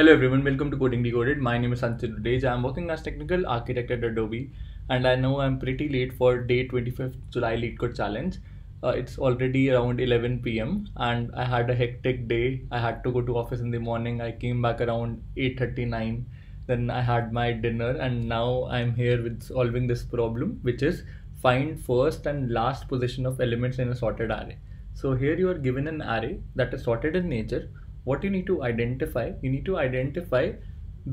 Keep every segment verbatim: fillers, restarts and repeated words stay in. Hello everyone, welcome to Coding Decoded. My name is Sunchit Dudeja. I'm working as Technical Architect at Adobe, and I know I'm pretty late for day twenty-fifth July Leetcode challenge. Uh, it's already around eleven p m and I had a hectic day. I had to go to office in the morning. I came back around eight thirty-nine. Then I had my dinner, and now I'm here with solving this problem, which is find first and last position of elements in a sorted array. So here you are given an array that is sorted in nature. What you need to identify, you need to identify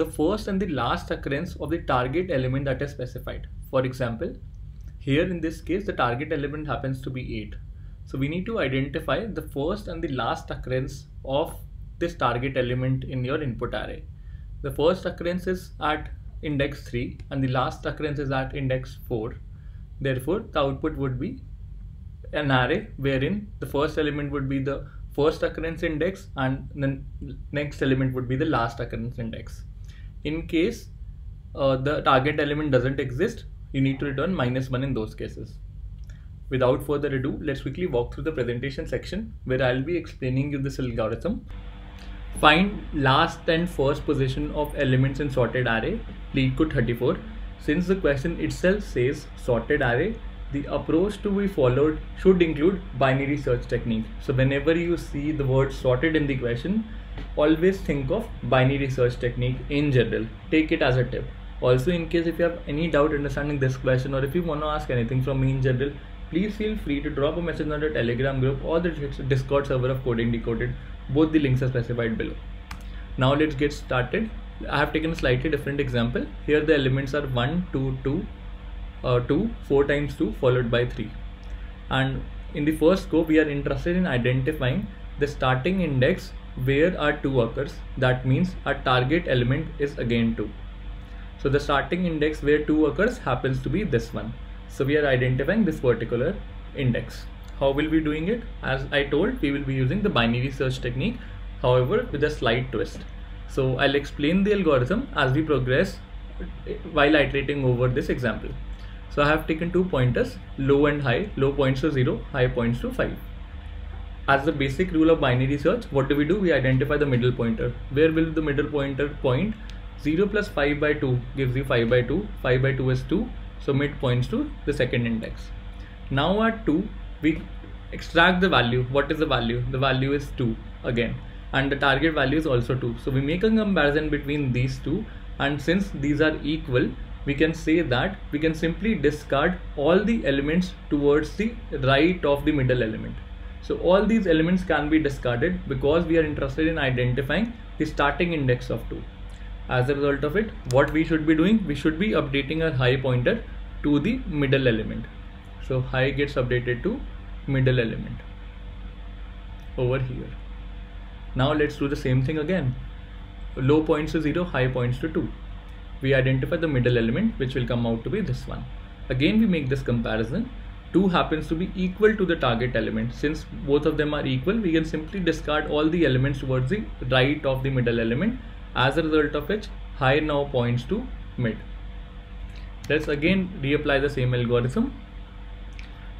the first and the last occurrence of the target element that is specified. For example, here in this case, the target element happens to be eight. So we need to identify the first and the last occurrence of this target element in your input array. The first occurrence is at index three and the last occurrence is at index four. Therefore, the output would be an array wherein the first element would be the first occurrence index and then next element would be the last occurrence index. In case uh, the target element doesn't exist, you need to return minus one in those cases. Without further ado, let's quickly walk through the presentation section where I'll be explaining you this algorithm. Find last and first position of elements in sorted array, Leetcode thirty-four. Since the question itself says sorted array, the approach to be followed should include binary search technique. So whenever you see the word sorted in the question, always think of binary search technique in general. Take it as a tip. Also, in case if you have any doubt understanding this question or if you want to ask anything from me in general, please feel free to drop a message on the Telegram group or the Discord server of Coding Decoded. Both the links are specified below. Now let's get started. I have taken a slightly different example. Here the elements are one, two, two. Uh, two, four times two followed by three, and in the first scope we are interested in identifying the starting index where our two occurs. That means our target element is again two. So the starting index where two occurs happens to be this one. So we are identifying this particular index. How will we be doing it? As I told, we will be using the binary search technique, however with a slight twist. So I'll explain the algorithm as we progress while iterating over this example. So I have taken two pointers, low and high. Low points to zero, high points to five. As the basic rule of binary search, what do we do? We identify the middle pointer. Where will the middle pointer point? zero plus five by two gives you five by two. five by two is two. So mid points to the second index. Now at two, we extract the value. What is the value? The value is two again. And the target value is also two. So we make a comparison between these two. And since these are equal, we can say that we can simply discard all the elements towards the right of the middle element. So all these elements can be discarded because we are interested in identifying the starting index of two. As a result of it, what we should be doing, we should be updating our high pointer to the middle element. So high gets updated to middle element over here. Now let's do the same thing again. Low points to zero, high points to two. We identify the middle element, which will come out to be this one. Again, we make this comparison. two happens to be equal to the target element. Since both of them are equal, we can simply discard all the elements towards the right of the middle element, as a result of which high now points to mid. Let's again reapply the same algorithm.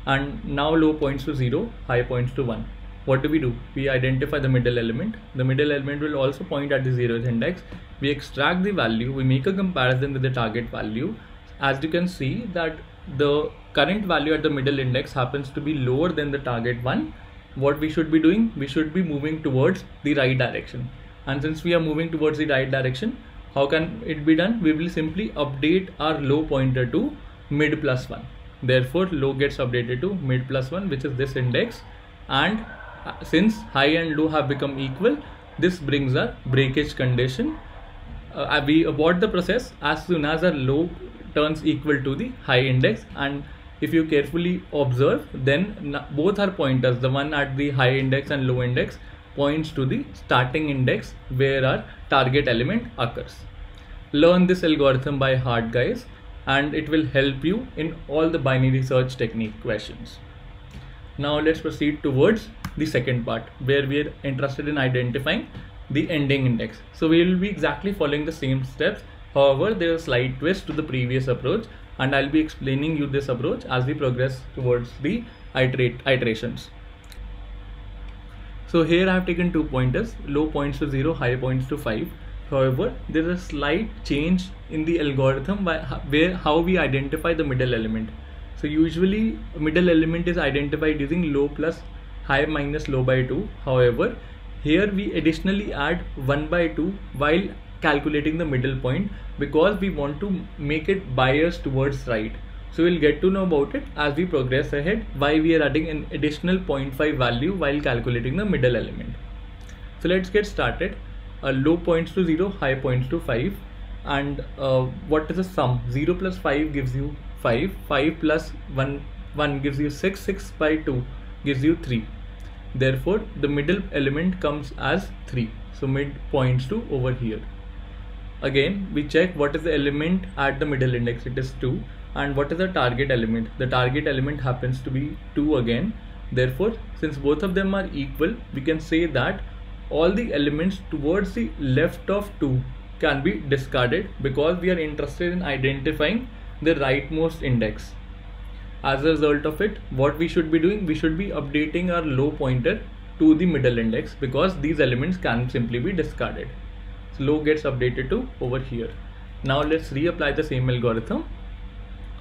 And now low points to zero, high points to one. What do we do? We identify the middle element. The middle element will also point at the zeroth index. We extract the value. We make a comparison with the target value. As you can see that the current value at the middle index happens to be lower than the target one. What we should be doing? We should be moving towards the right direction. And since we are moving towards the right direction, how can it be done? We will simply update our low pointer to mid plus one. Therefore, low gets updated to mid plus one, which is this index. And since high and low have become equal, this brings our breakage condition. Uh, we abort the process as soon as our low turns equal to the high index. And if you carefully observe, then both our pointers, the one at the high index and low index, points to the starting index where our target element occurs. Learn this algorithm by heart, guys, and it will help you in all the binary search technique questions. Now let's proceed towards the second part where we are interested in identifying the ending index. So we will be exactly following the same steps. However, there is a slight twist to the previous approach, and I'll be explaining you this approach as we progress towards the iterate iterations. So here I have taken two pointers, low points to zero, high points to five. However, there is a slight change in the algorithm by where how we identify the middle element. So usually middle element is identified using low plus high minus low by two. However, here we additionally add one by two while calculating the middle point, because we want to make it biased towards right. So we'll get to know about it as we progress ahead, why we are adding an additional zero point five value while calculating the middle element. So let's get started. Uh, low points to zero, high points to five. And uh, what is the sum? zero plus five gives you five, five plus one, one gives you six, six by two gives you three. Therefore, the middle element comes as three. So mid points to over here. Again, we check what is the element at the middle index, it is two. And what is the target element? The target element happens to be two again. Therefore, since both of them are equal, we can say that all the elements towards the left of two can be discarded, because we are interested in identifying the rightmost index. As a result of it, what we should be doing, we should be updating our low pointer to the middle index, because these elements can simply be discarded. So low gets updated to over here. Now let's reapply the same algorithm.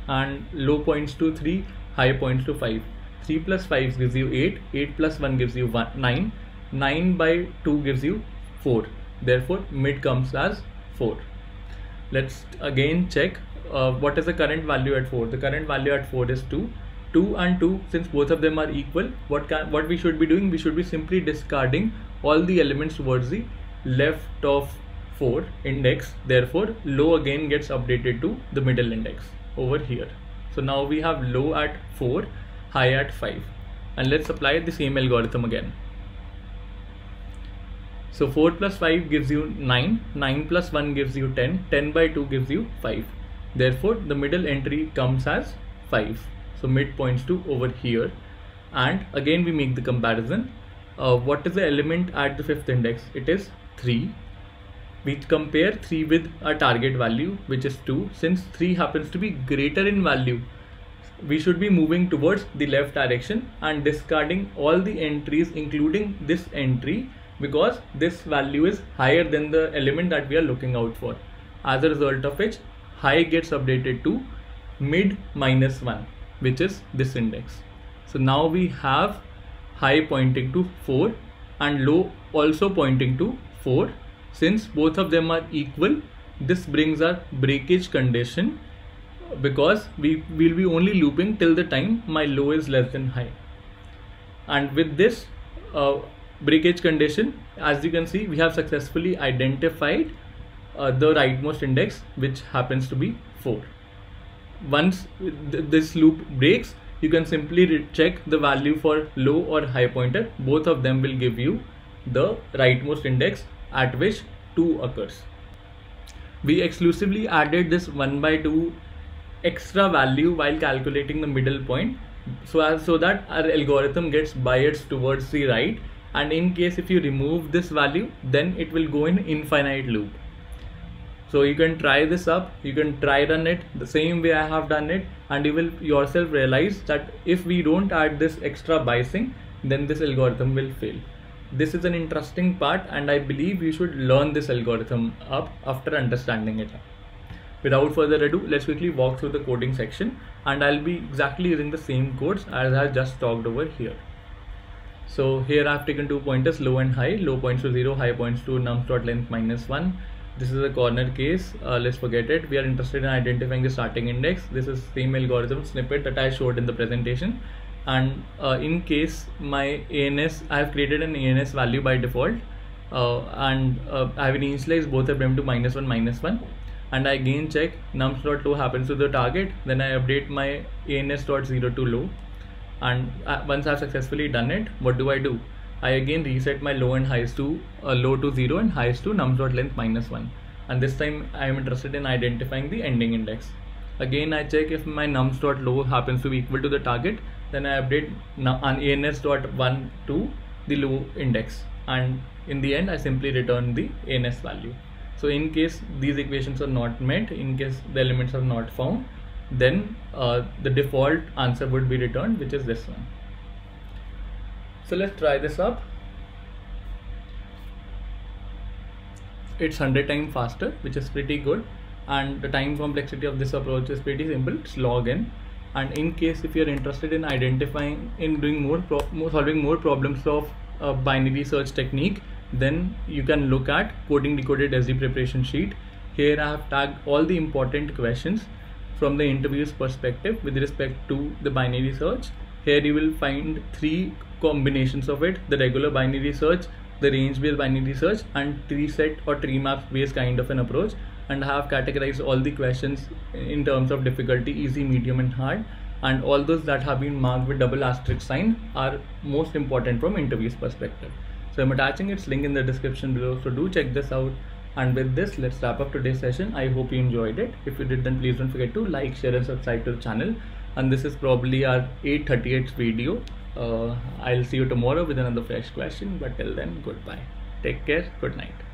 And low points to three, high points to five. three plus five gives you eight, eight plus one gives you nine, nine by two gives you four. Therefore, mid comes as four. Let's again check uh, what is the current value at four. The current value at four is two. two and two, since both of them are equal, what can, what we should be doing? We should be simply discarding all the elements towards the left of four index. Therefore, low again gets updated to the middle index over here. So now we have low at four, high at five, and let's apply the same algorithm again. So four plus five gives you nine, nine plus one gives you ten, ten by two gives you five. Therefore, the middle entry comes as five. So mid points to over here, and again we make the comparison. Uh, what is the element at the fifth index? It is three. We compare three with our target value, which is two. Since three happens to be greater in value, we should be moving towards the left direction and discarding all the entries including this entry, because this value is higher than the element that we are looking out for. As a result of which, high gets updated to mid minus one, which is this index. So now we have high pointing to four and low also pointing to four. Since both of them are equal, this brings our breakage condition, because we will be only looping till the time my low is less than high. And with this uh, breakage condition, as you can see, we have successfully identified uh, the rightmost index, which happens to be four. Once th this loop breaks, you can simply check the value for low or high pointer. Both of them will give you the rightmost index at which two occurs. We exclusively added this one by two extra value while calculating the middle point, so as so that our algorithm gets biased towards the right, and in case if you remove this value, then it will go in infinite loop. So you can try this up, you can try run it the same way I have done it, and you will yourself realize that if we don't add this extra biasing, then this algorithm will fail. This is an interesting part, and I believe you should learn this algorithm up after understanding it. Without further ado, let's quickly walk through the coding section, and I'll be exactly using the same codes as I just talked over here. So here I've taken two pointers, low and high. Low points to zero, high points to nums.length minus one. This is a corner case, uh, let's forget it. We are interested in identifying the starting index. This is same algorithm snippet that I showed in the presentation. And uh, in case my A N S, I have created an A N S value by default, uh, and uh, I have initialized both of them to minus one, minus one, and I again check nums.low happens to the target, then I update my A N S.zero to low, and uh, once I have successfully done it, what do I do? I again reset my low and highs to uh, low to zero and highs to nums.length minus one, and this time I am interested in identifying the ending index. Again I check if my nums.low happens to be equal to the target, then I update on A N S.one to the low index, and in the end I simply return the A N S value. So in case these equations are not met, in case the elements are not found, then uh, the default answer would be returned, which is this one. So let's try this up. it's one hundred times faster, which is pretty good. And the time complexity of this approach is pretty simple. It's log n. And in case if you're interested in identifying, in doing more, pro more solving more problems of a binary search technique, then you can look at Coding Decoded as the preparation sheet. Here I have tagged all the important questions from the interviewer's perspective with respect to the binary search. Here you will find three combinations of it: the regular binary search, the range based binary search, and tree set or tree maps based kind of an approach. And have categorized all the questions in terms of difficulty, easy, medium and hard, and all those that have been marked with double asterisk sign are most important from interview's perspective. So I'm attaching its link in the description below, so do check this out. And with this, let's wrap up today's session. I hope you enjoyed it. If you did, then please don't forget to like, share and subscribe to the channel. And this is probably our eight thirty-eighth video. uh, I'll see you tomorrow with another fresh question, but till then, goodbye, take care, good night.